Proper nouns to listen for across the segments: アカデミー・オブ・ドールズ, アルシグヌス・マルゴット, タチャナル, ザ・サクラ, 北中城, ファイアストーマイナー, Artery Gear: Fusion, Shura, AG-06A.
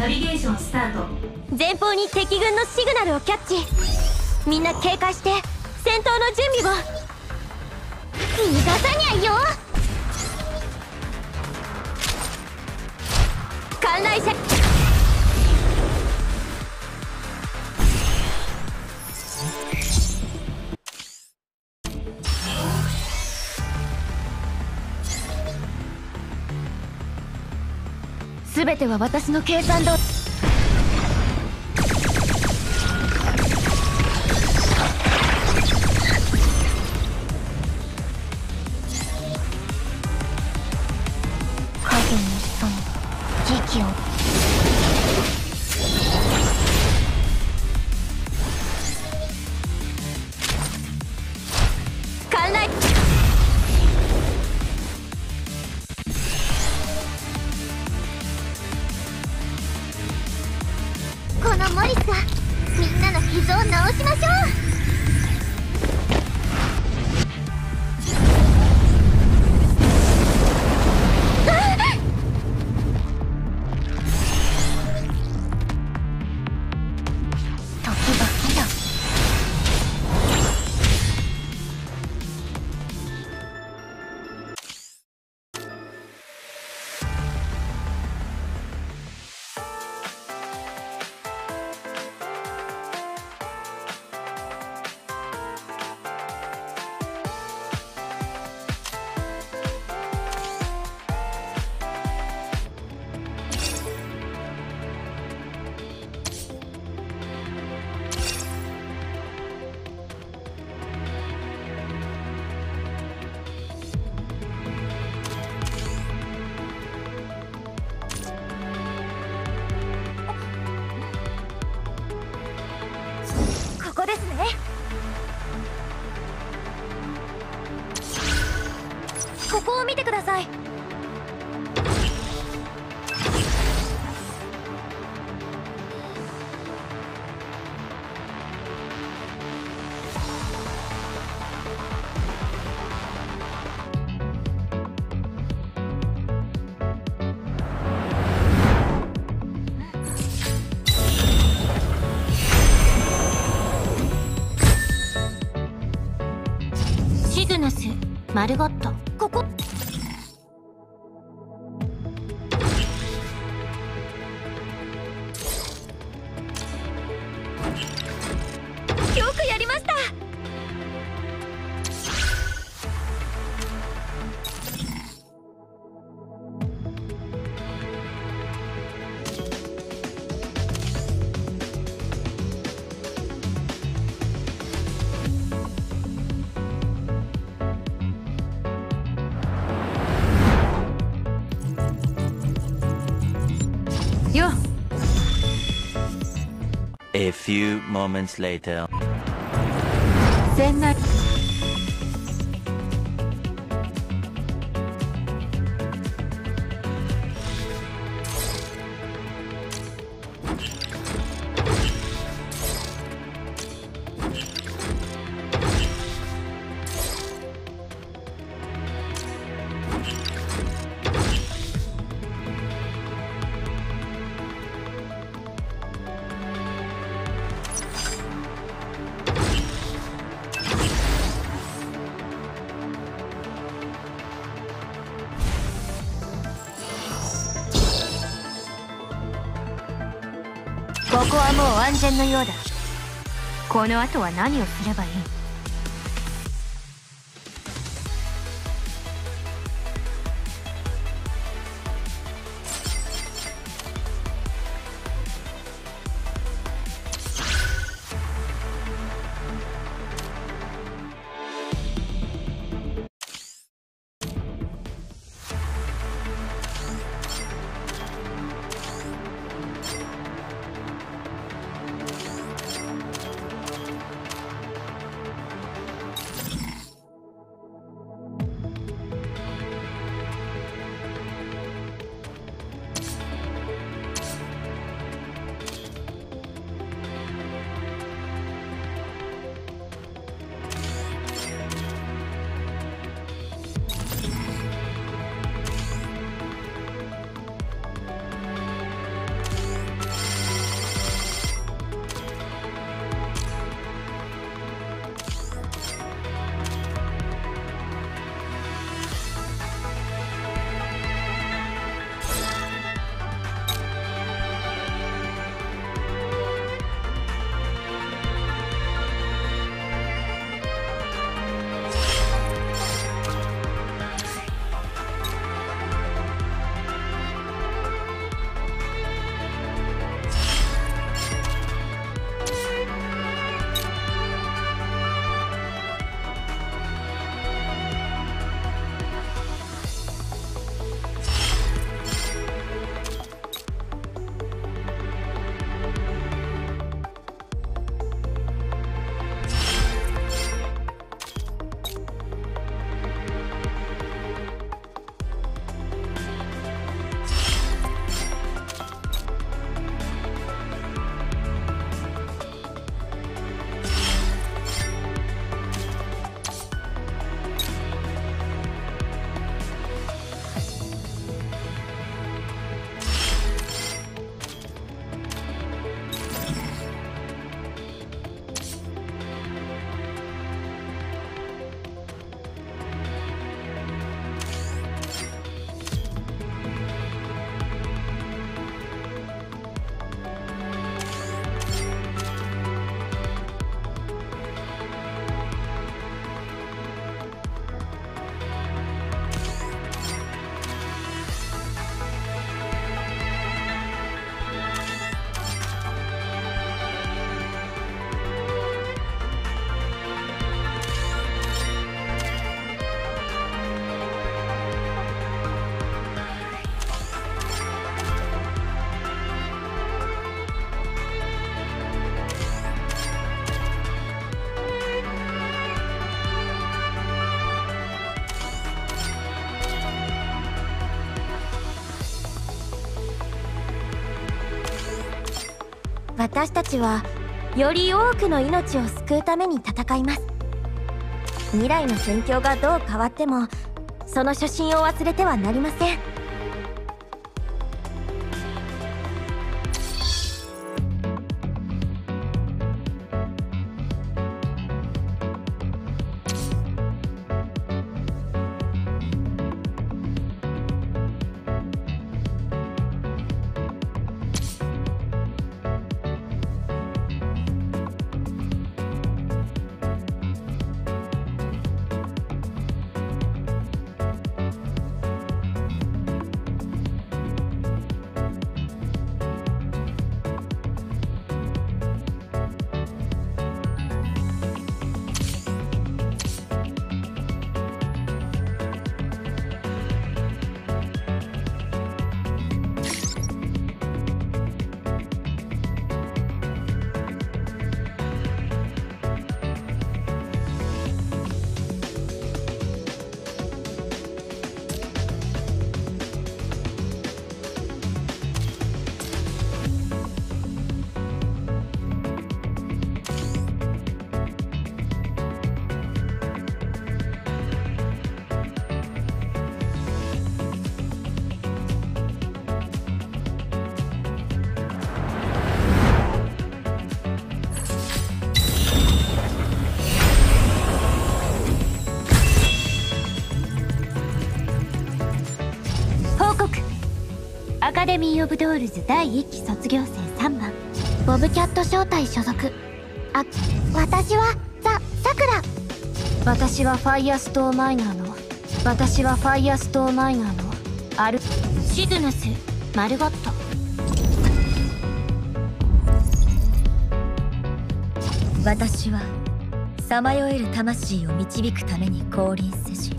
ナビゲーションスタート。前方に敵軍のシグナルをキャッチ。みんな警戒して戦闘の準備を。逃がさにゃいよ。観覧車全ては私の計算通り。マルゴット、ここよくやりました。A few moments later. ここはもう安全のようだ。この後は何をすればいい？私たちはより多くの命を救うために戦います。未来の戦況がどう変わってもその初心を忘れてはなりません。アカデミー・オブ・ドールズ第1期卒業生3番ボブキャット招待所属。あ、私はザ・サクラ。私はファイアストーマイナーのアルシグヌス・マルゴット。私はさまよえる魂を導くために降臨せし。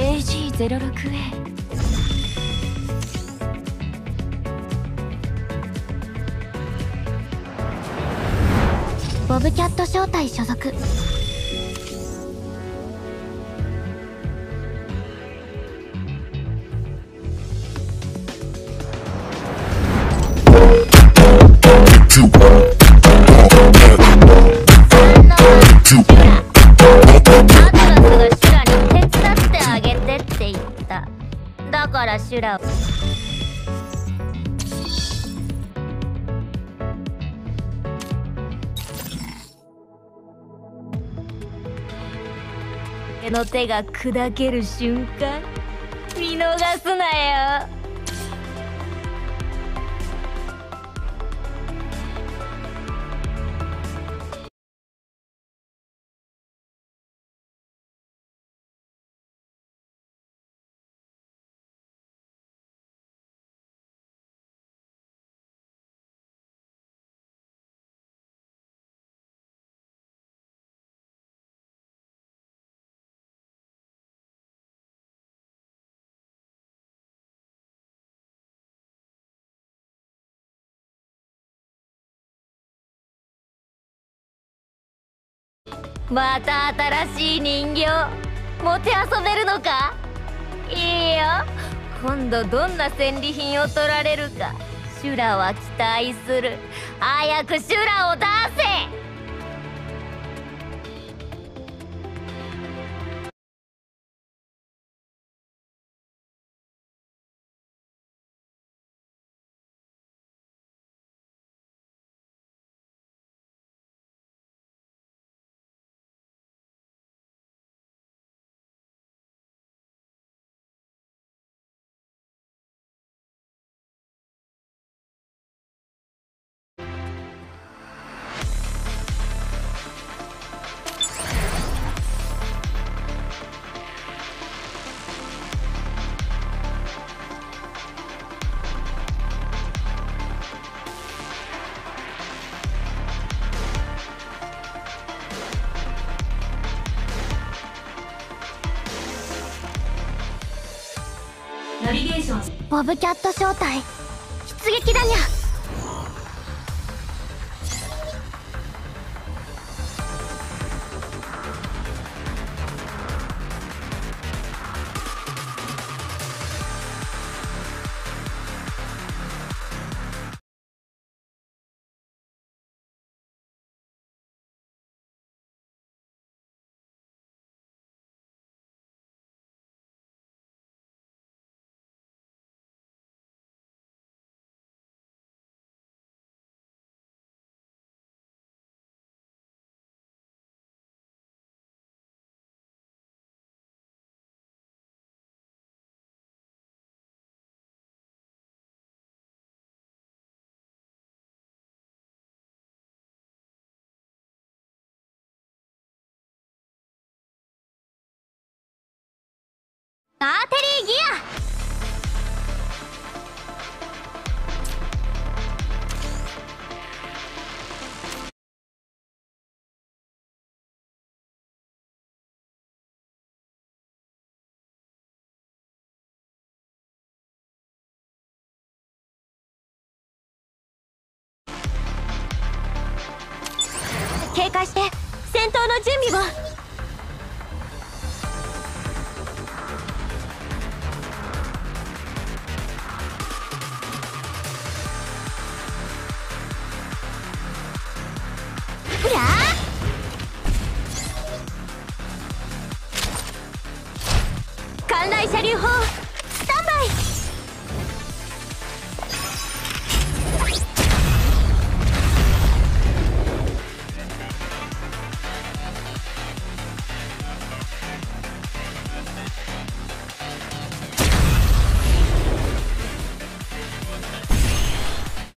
AG-06Aボブキャット招待所属。手の手が砕ける瞬間見逃すなよ。また新しい人形もてあそべるのか。いいよ、今度どんな戦利品を取られるかシュラは期待する。早くシュラを出せ。ナビゲーションボブキャット正体出撃だにゃ。アーテリーギア。警戒して戦闘の準備を。観覧車流砲。